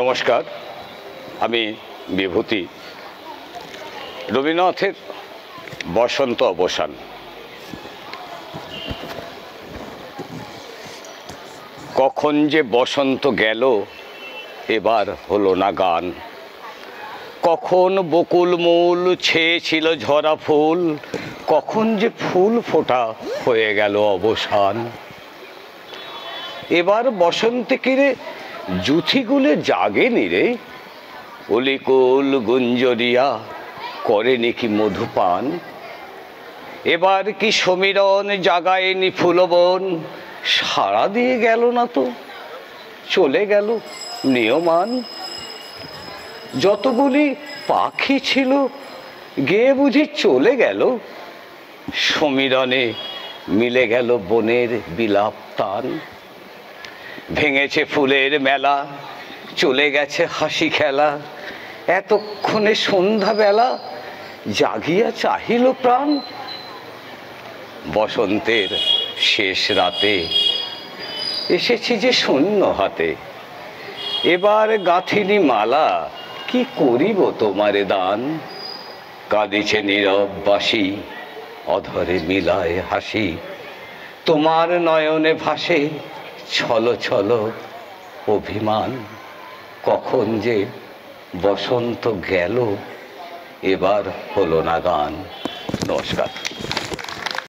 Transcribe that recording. নমস্কার, আমি বিভূতি। রবীন্দ্রনাথের বসন্ত অবসান। কখন যে বসন্ত গেল এবার হলো না গান, কখন বকুল মূল ছেয়েছিল ঝরা ফুল, কখন যে ফুল ফোটা হয়ে গেল অবসান। এবার বসন্তে কিরে জুথিগুলে জাগে নিরে, অলিকুল গুঞ্জরিয়া করে নাকি মধুপান। এবার কি সমীরণ জাগায়নি ফুলবন, সাড়া দিয়ে গেল না তো চলে গেল নিয়মান। যতগুলি পাখি ছিল গেয়ে বুঝি চলে গেল, সমীরণে মিলে গেল বনের বিলাপ তান। ভেঙেছে ফুলের মেলা, চলে গেছে হাসি খেলা, এতক্ষণে সন্ধ্যাবেলা জাগিয়া চাহিল প্রাণ। বসন্তের শেষ রাতে এসেছি যে শূন্য হাতে, এবার গাঁথিনি মালা কি করিব তোমারে দান। কাঁদিছে নীরব বাসি, অধরে মিলায় হাসি, তোমার নয়নে ভাসে ছলো ছলো অভিমান। কখন যে বসন্ত গেল এবার হলো না গান। নমস্কার।